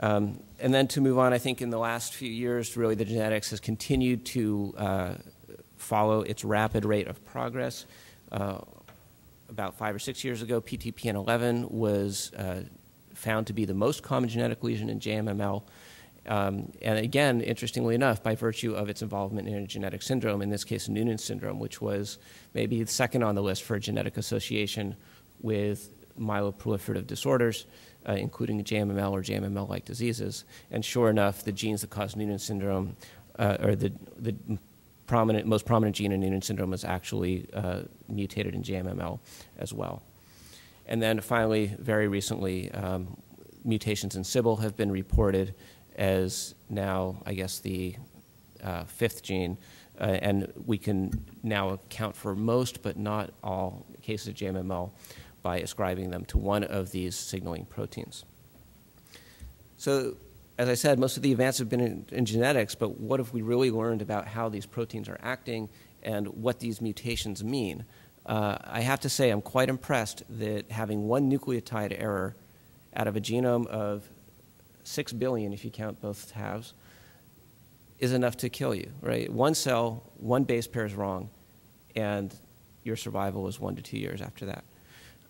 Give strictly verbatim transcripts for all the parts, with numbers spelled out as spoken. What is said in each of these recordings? Um, and then to move on, I think in the last few years, really the genetics has continued to uh, follow its rapid rate of progress. Uh, about five or six years ago, P T P N eleven was uh, found to be the most common genetic lesion in J M M L. Um, and again, interestingly enough, by virtue of its involvement in a genetic syndrome, in this case Noonan syndrome, which was maybe second on the list for a genetic association with myeloproliferative disorders, uh, including J M M L or J M M L-like diseases. And sure enough, the genes that cause Noonan syndrome, uh, or the, the prominent, most prominent gene in Noonan syndrome is actually uh, mutated in J M M L as well. And then finally, very recently, um, mutations in S Y B L have been reported as now, I guess, the uh, fifth gene, uh, and we can now account for most but not all cases of J M M L by ascribing them to one of these signaling proteins. So, as I said, most of the advances have been in, in genetics, but what have we really learned about how these proteins are acting and what these mutations mean? Uh, I have to say I'm quite impressed that having one nucleotide error out of a genome of six billion, if you count both halves, is enough to kill you, right? One cell, one base pair is wrong, and your survival is one to two years after that.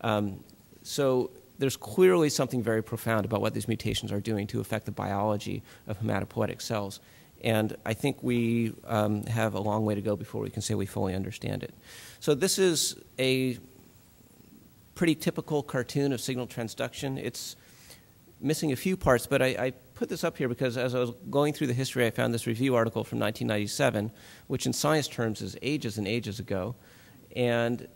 Um, so there's clearly something very profound about what these mutations are doing to affect the biology of hematopoietic cells. And I think we um, have a long way to go before we can say we fully understand it. So this is a pretty typical cartoon of signal transduction. It's missing a few parts, but I, I put this up here because as I was going through the history, I found this review article from nineteen ninety-seven, which in science terms is ages and ages ago. And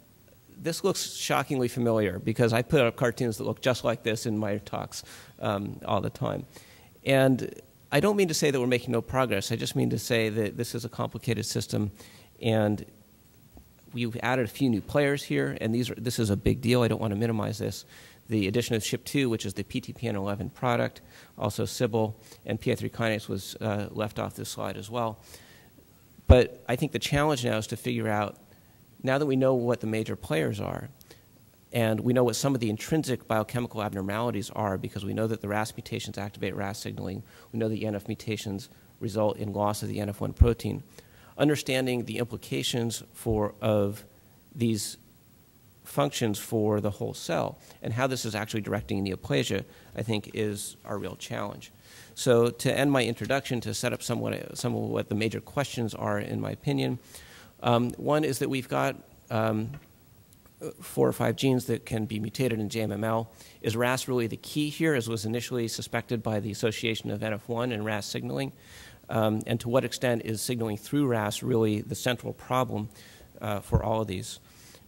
this looks shockingly familiar because I put up cartoons that look just like this in my talks um, all the time. And I don't mean to say that we're making no progress. I just mean to say that this is a complicated system, and we've added a few new players here, and these are, this is a big deal. I don't want to minimize this. The addition of S H I P two, which is the P T P N eleven product, also S Y B L, and P I three kinase was uh, left off this slide as well. But I think the challenge now is to figure out, now that we know what the major players are, and we know what some of the intrinsic biochemical abnormalities are, because we know that the R A S mutations activate R A S signaling, we know the N F mutations result in loss of the N F one protein, understanding the implications for, of these functions for the whole cell and how this is actually directing neoplasia, I think, is our real challenge. So to end my introduction, to set up somewhat, some of what the major questions are, in my opinion, um, one is that we've got um, four or five genes that can be mutated in J M M L. Is R A S really the key here, as was initially suspected by the association of N F one and R A S signaling? Um, and to what extent is signaling through R A S really the central problem uh, for all of these?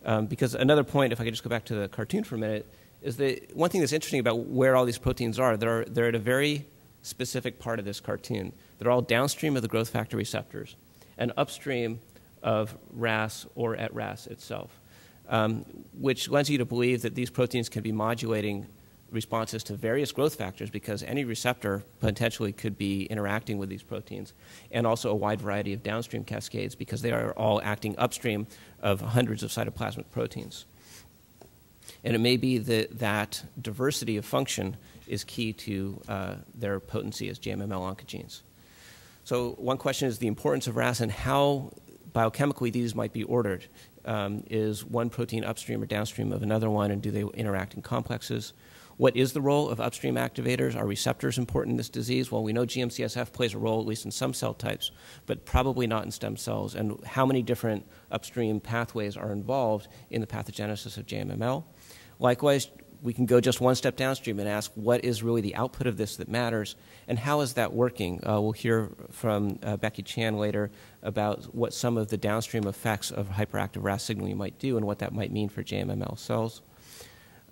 Um, because another point, if I could just go back to the cartoon for a minute, is that one thing that's interesting about where all these proteins are, they're, they're at a very specific part of this cartoon. They're all downstream of the growth factor receptors and upstream of R A S or at R A S itself, um, which lends you to believe that these proteins can be modulating responses to various growth factors, because any receptor potentially could be interacting with these proteins, and also a wide variety of downstream cascades, because they are all acting upstream of hundreds of cytoplasmic proteins. And it may be that that diversity of function is key to uh, their potency as J M M L oncogenes. So one question is the importance of R A S and how biochemically these might be ordered. Um, is one protein upstream or downstream of another one, and do they interact in complexes? What is the role of upstream activators? Are receptors important in this disease? Well, we know G M C S F plays a role, at least in some cell types, but probably not in stem cells. And how many different upstream pathways are involved in the pathogenesis of J M M L? Likewise, we can go just one step downstream and ask, what is really the output of this that matters, and how is that working? Uh, we'll hear from uh, Becky Chan later about what some of the downstream effects of hyperactive R A S signaling might do and what that might mean for J M M L cells.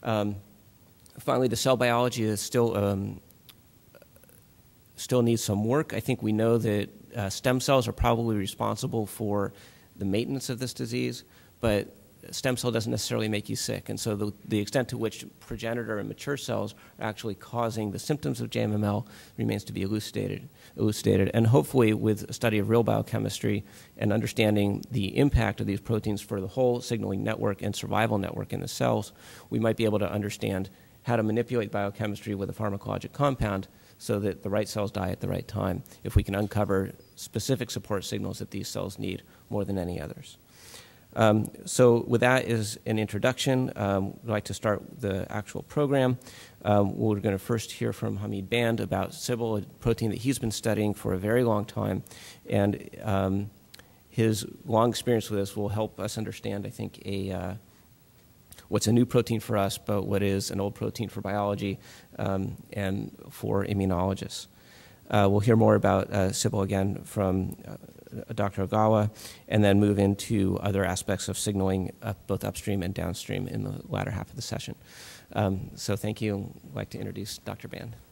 Um, Finally, the cell biology is still, um, still needs some work. I think we know that uh, stem cells are probably responsible for the maintenance of this disease, but stem cell doesn't necessarily make you sick. And so the, the extent to which progenitor and mature cells are actually causing the symptoms of J M M L remains to be elucidated. elucidated. And hopefully with a study of real biochemistry and understanding the impact of these proteins for the whole signaling network and survival network in the cells, we might be able to understand how to manipulate biochemistry with a pharmacologic compound so that the right cells die at the right time if we can uncover specific support signals that these cells need more than any others. Um, so with that as an introduction, um, we'd like to start the actual program. Um, we're going to first hear from Hamid Band about S Y B L, a protein that he's been studying for a very long time, and um, his long experience with this will help us understand, I think, a uh, what's a new protein for us, but what is an old protein for biology um, and for immunologists. Uh, we'll hear more about uh, S Y B L again from uh, Doctor Ogawa, and then move into other aspects of signaling up both upstream and downstream in the latter half of the session. Um, so thank you. I'd like to introduce Doctor Band.